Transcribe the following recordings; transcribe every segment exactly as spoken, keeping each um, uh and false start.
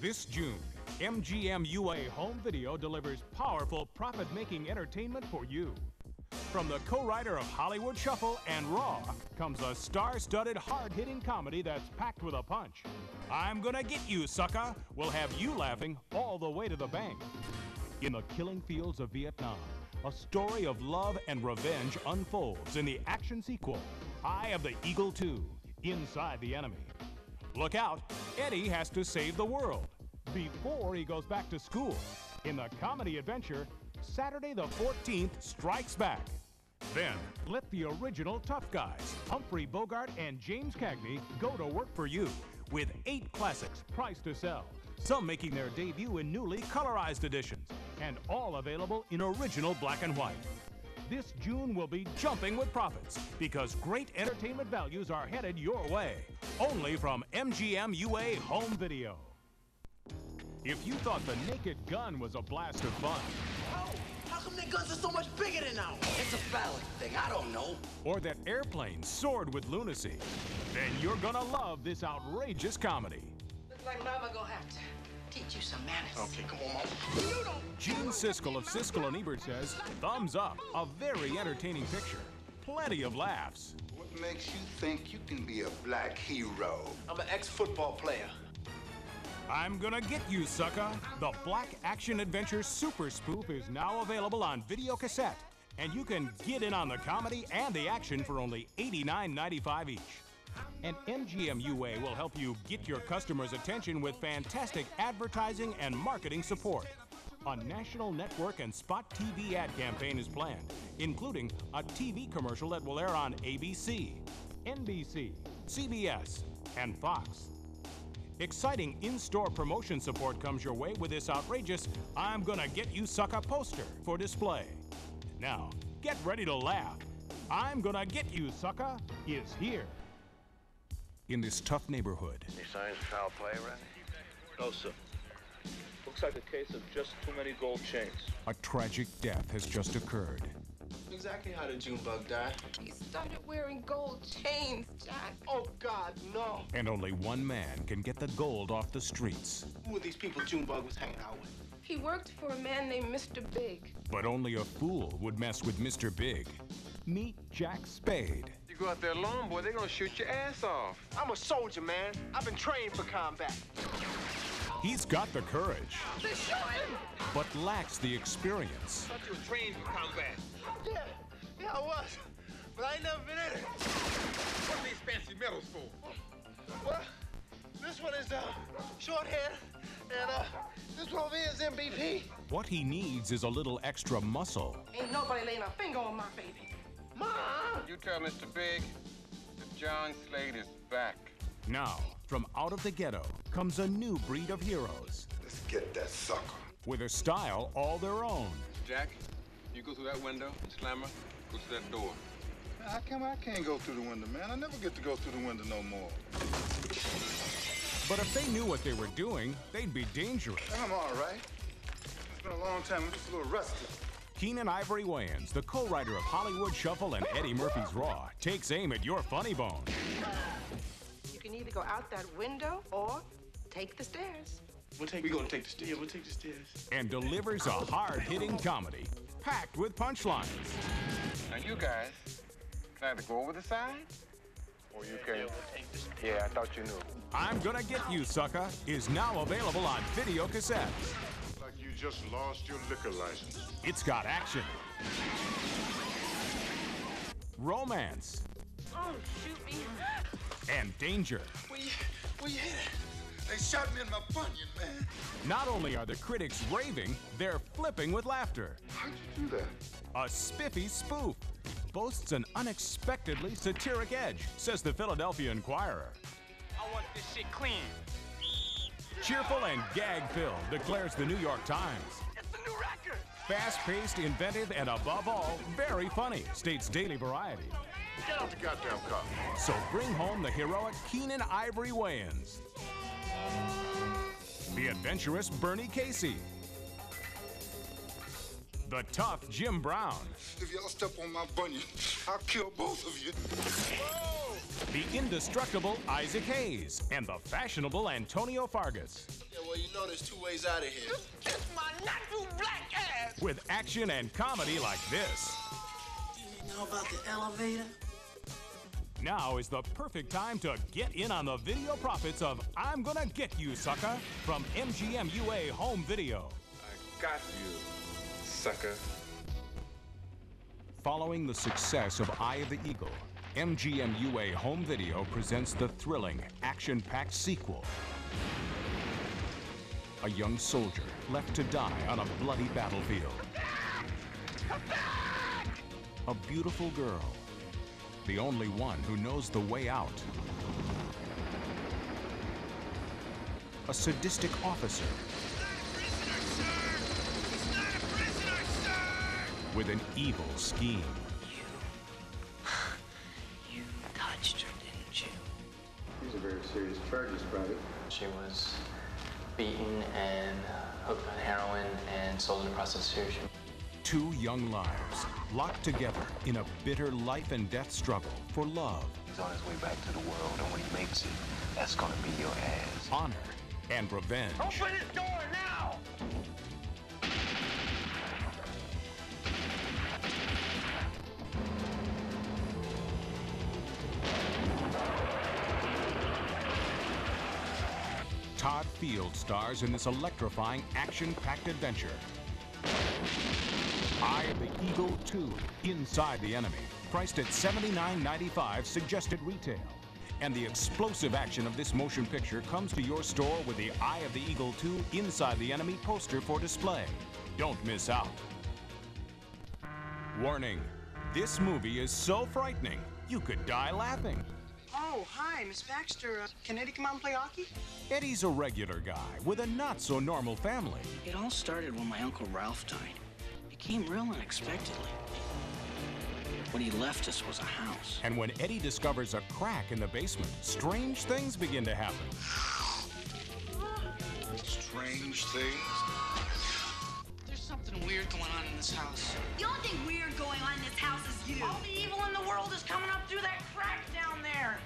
This June, M G M U A Home Video delivers powerful profit-making entertainment for you. From the co-writer of Hollywood Shuffle and Raw comes a star-studded, hard-hitting comedy that's packed with a punch. I'm Gonna Get You, Sucka! Will have you laughing all the way to the bank. In the killing fields of Vietnam, a story of love and revenge unfolds in the action sequel, Eye of the Eagle two: Inside the Enemy. Look out, Eddie has to save the world before he goes back to school in the comedy adventure, Saturday the fourteenth Strikes Back. Then, let the original tough guys, Humphrey Bogart and James Cagney, go to work for you with eight classics priced to sell, some making their debut in newly colorized editions, and all available in original black and white. This June will be jumping with profits because great entertainment values are headed your way, only from M G M U A Home Video. If you thought The Naked Gun was a blast of fun, oh, how come their guns are so much bigger than ours? It's a phallic thing, I don't know. Or that airplanes soared with lunacy, then you're gonna love this outrageous comedy. Looks like Mama gonna have to teach you some manners. Okay, come on, Mama. You don't... Gene Siskel of Siskel and Ebert says, thumbs up, a very entertaining picture. Plenty of laughs. What makes you think you can be a black hero? I'm an ex-football player. I'm Gonna Get You, Sucka! The black action-adventure super spoof is now available on video cassette, and you can get in on the comedy and the action for only eighty-nine ninety-five each. And M G M U A will help you get your customers' attention with fantastic advertising and marketing support. A national network and spot T V ad campaign is planned, including a T V commercial that will air on A B C, N B C, C B S, and Fox. Exciting in-store promotion support comes your way with this outrageous I'm Gonna Get You Sucka poster for display. Now, get ready to laugh. I'm Gonna Get You, Sucka is here. In this tough neighborhood. Any signs of foul play, Randy? No, sir. Looks like a case of just too many gold chains. A tragic death has just occurred. Exactly how did Junebug die? He started wearing gold chains, Jack. Oh, God, no. And only one man can get the gold off the streets. Who were these people Junebug was hanging out with? He worked for a man named Mister Big. But only a fool would mess with Mister Big. Meet Jack Spade. You go out there alone, boy, they're gonna shoot your ass off. I'm a soldier, man. I've been trained for combat. He's got the courage. They're shooting! But lacks the experience. I thought you were trained for combat. Yeah, yeah, I was. But I ain't never been in it. What are these fancy medals for? Well, this one is uh, shorthand, and uh, this one over here is M V P. What he needs is a little extra muscle. Ain't nobody laying a finger on my baby. Mom! You tell Mister Big that John Slade is back. Now, from out of the ghetto comes a new breed of heroes. Let's get that sucker. With a style all their own. Jack, you go through that window, Slammer, go through that door. How come I can't go through the window, man? I never get to go through the window no more. But if they knew what they were doing, they'd be dangerous. I'm all right. It's been a long time. I'm just a little rusty. Keenan Ivory Wayans, the co-writer of Hollywood Shuffle and Eddie Murphy's Raw, takes aim at your funny bone. You can either go out that window or take the stairs. We'll take, We're going to take the stairs. Yeah, we'll take the stairs. And delivers a hard-hitting comedy packed with punchlines. Now, you guys can either go over the side or you can... Yeah, we'll yeah I thought you knew. I'm Gonna Get You, Sucka is now available on video cassette. You just lost your liquor license. It's got action, romance, oh, shoot me, and danger. Well, you, well, you hit it. They shot me in my bunion, man. Not only are the critics raving, they're flipping with laughter. How'd you do that? A spiffy spoof boasts an unexpectedly satiric edge, says the Philadelphia Inquirer. I want this shit clean. Cheerful and gag-filled, declares the New York Times. It's a new record! Fast-paced, inventive, and above all, very funny, states Daily Variety. Get out the goddamn car. So bring home the heroic Keenan Ivory Wayans, the adventurous Bernie Casey, the tough Jim Brown. If y'all step on my bunion, I'll kill both of you. Whoa! the indestructible Isaac Hayes, and the fashionable Antonio Fargas. Yeah, well, you know there's two ways out of here. Just kiss my not too black ass! With action and comedy like this. You know about the elevator? Now is the perfect time to get in on the video profits of I'm Gonna Get You, Sucka, from M G M U A Home Video. I got you, sucker. Following the success of Eye of the Eagle, M G M U A Home Video presents the thrilling, action-packed sequel. A young soldier left to die on a bloody battlefield. Come back! Come back! A beautiful girl. The only one who knows the way out. A sadistic officer. He's not a prisoner, sir! He's not a prisoner, sir! With an evil scheme. You... you touched her, didn't you? These are very serious charges, Private. She was beaten and hooked on heroin and sold into prostitution. Two young lives, locked together in a bitter life and death struggle for love. He's on his way back to the world, and when he makes it, that's gonna be your ass. Honor and revenge. Open this door now! Todd Field stars in this electrifying, action-packed adventure. Eye of the Eagle two, Inside the Enemy, priced at seventy-nine ninety-five suggested retail. And the explosive action of this motion picture comes to your store with the Eye of the Eagle two, Inside the Enemy poster for display. Don't miss out. Warning, this movie is so frightening, you could die laughing. Oh, hi, Miss Baxter. Uh, can Eddie come out and play hockey? Eddie's a regular guy with a not-so-normal family. It all started when my Uncle Ralph died. Came real unexpectedly. What he left us was a house. And when Eddie discovers a crack in the basement, strange things begin to happen. Strange things? There's something weird going on in this house. The only thing weird going on in this house is you. All the evil in the world is coming up through that crack down there.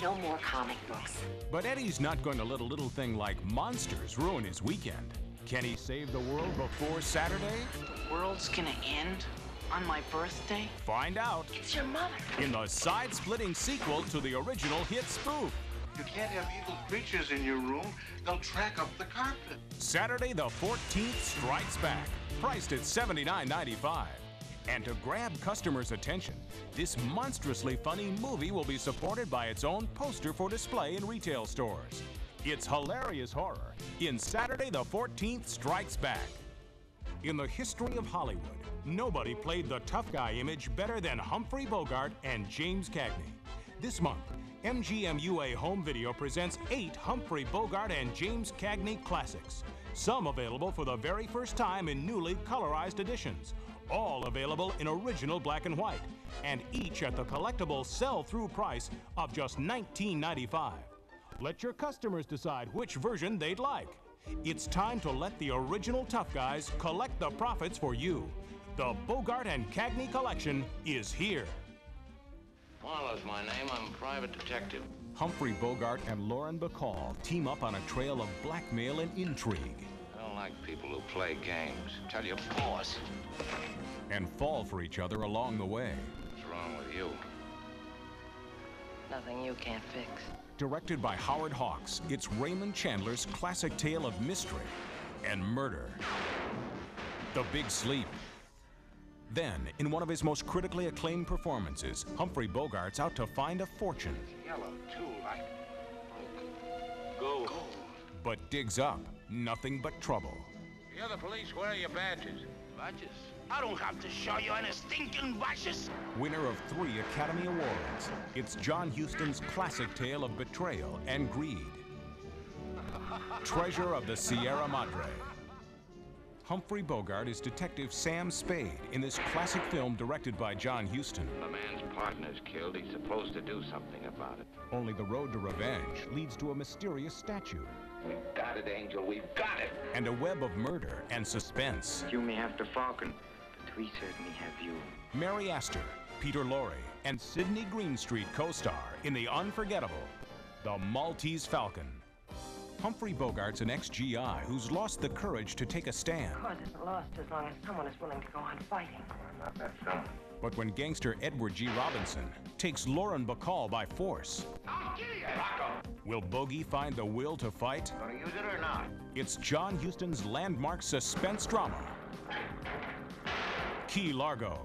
No more comic books. But Eddie's not going to let a little thing like monsters ruin his weekend. Can he save the world before Saturday? The world's gonna end on my birthday? Find out. It's your mother. In the side-splitting sequel to the original hit spoof. You can't have evil creatures in your room. They'll track up the carpet. Saturday the fourteenth Strikes Back, priced at seventy-nine ninety-five. And to grab customers' attention, this monstrously funny movie will be supported by its own poster for display in retail stores. It's hilarious horror in Saturday the fourteenth Strikes Back. In the history of Hollywood, nobody played the tough guy image better than Humphrey Bogart and James Cagney. This month, M G M U A Home Video presents eight Humphrey Bogart and James Cagney classics, some available for the very first time in newly colorized editions, all available in original black and white, and each at the collectible sell-through price of just nineteen ninety-five. Let your customers decide which version they'd like. It's time to let the original tough guys collect the profits for you. The Bogart and Cagney collection is here. Marlowe's my name. I'm a private detective. Humphrey Bogart and Lauren Bacall team up on a trail of blackmail and intrigue. I don't like people who play games. Tell your boss. And fall for each other along the way. What's wrong with you? Nothing you can't fix. Directed by Howard Hawks, it's Raymond Chandler's classic tale of mystery and murder. The Big Sleep. Then, in one of his most critically acclaimed performances, Humphrey Bogart's out to find a fortune. Yellow, too, like gold. Gold. But digs up nothing but trouble. You're the police, where are your badges? Badges? I don't have to show you any stinking badges. Winner of three Academy Awards, it's John Huston's classic tale of betrayal and greed. Treasure of the Sierra Madre. Humphrey Bogart is Detective Sam Spade in this classic film directed by John Huston. If a man's partner's killed, he's supposed to do something about it. Only the road to revenge leads to a mysterious statue. We've got it, Angel, we've got it! And a web of murder and suspense. You may have the Falcon. We certainly have you. Mary Astor, Peter Lorre and Sydney Greenstreet co-star in the unforgettable The Maltese Falcon. Humphrey Bogart's an ex-G I who's lost the courage to take a stand. Cause isn't lost as long as someone is willing to go on fighting. I'm not that someone. But when gangster Edward G. Robinson takes Lauren Bacall by force, I'll kill you, Rocco. Will Bogey find the will to fight? Gonna use it or not? It's John Huston's landmark suspense drama, Key Largo.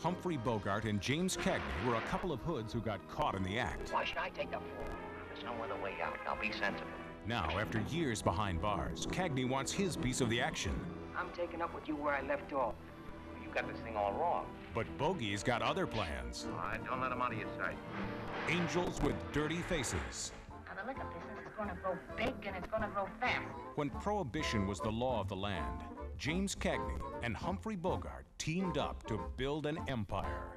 Humphrey Bogart and James Cagney were a couple of hoods who got caught in the act. Why should I take the fall? There's no other way out. Now be sensible. Now, after years behind bars, Cagney wants his piece of the action. I'm taking up with you where I left off. You got this thing all wrong. But Bogey's got other plans. All right, don't let him out of your sight. Angels with Dirty Faces. Now the liquor business is going to grow big and it's going to grow fast. When prohibition was the law of the land, James Cagney and Humphrey Bogart teamed up to build an empire.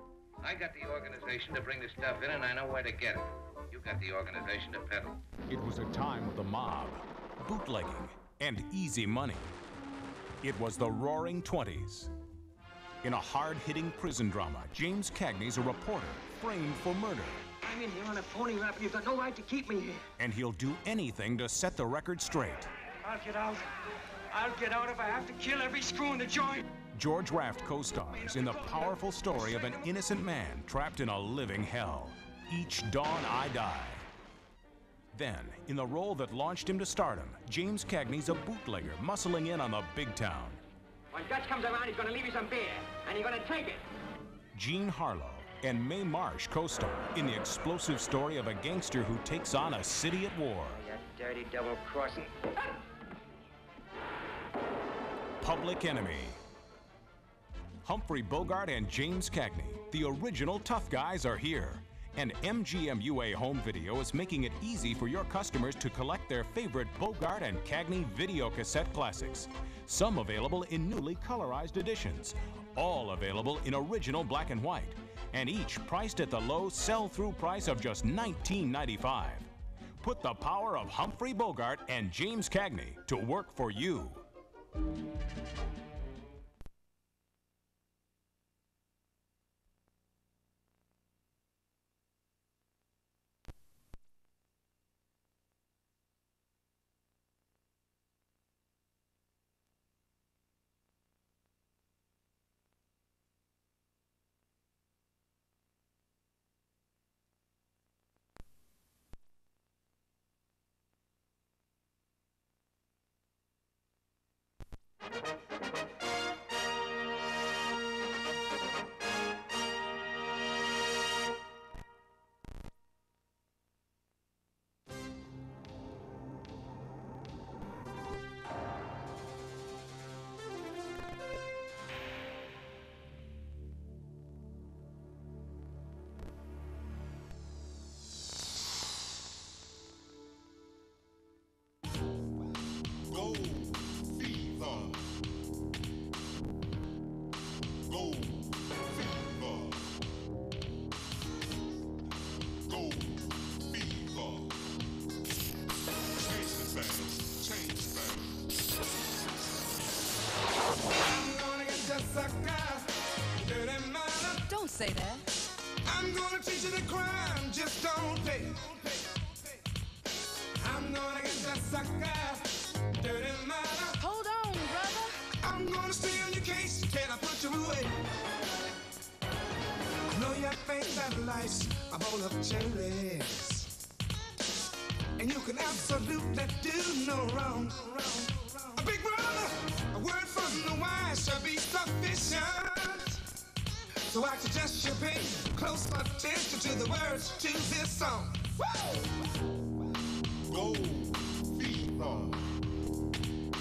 I got the organization to bring the stuff in, and I know where to get it. You got the organization to peddle. It was a time of the mob, bootlegging, and easy money. It was the Roaring Twenties. In a hard-hitting prison drama, James Cagney's a reporter framed for murder. I'm in here on a phony rap, and you've got no right to keep me here. And he'll do anything to set the record straight. I'll get out. I'll get out if I have to kill every screw in the joint. George Raft co-stars in the powerful story of an innocent man trapped in a living hell. Each dawn I die. Then, in the role that launched him to stardom, James Cagney's a bootlegger muscling in on the big town. When Dutch comes around, he's gonna leave you some beer, and you're gonna take it. Jean Harlow and Mae Marsh co-star in the explosive story of a gangster who takes on a city at war. You dirty double-crossing. Public Enemy. Humphrey Bogart and James Cagney, the original tough guys, are here. And M G M U A Home Video is making it easy for your customers to collect their favorite Bogart and Cagney video cassette classics. Some available in newly colorized editions, all available in original black and white, and each priced at the low sell-through price of just nineteen ninety-five. Put the power of Humphrey Bogart and James Cagney to work for you. I'm gonna teach you the crime, just don't pay. I'm gonna get that sucker, dirty mother. Hold on, brother. I'm gonna steal your case, can I put you away? I know your face that life's a bowl of cherries, and you can absolutely do no wrong. A big brother, a word from the wise shall be sufficient. So I suggest you pay close attention to the words to this song. Woo!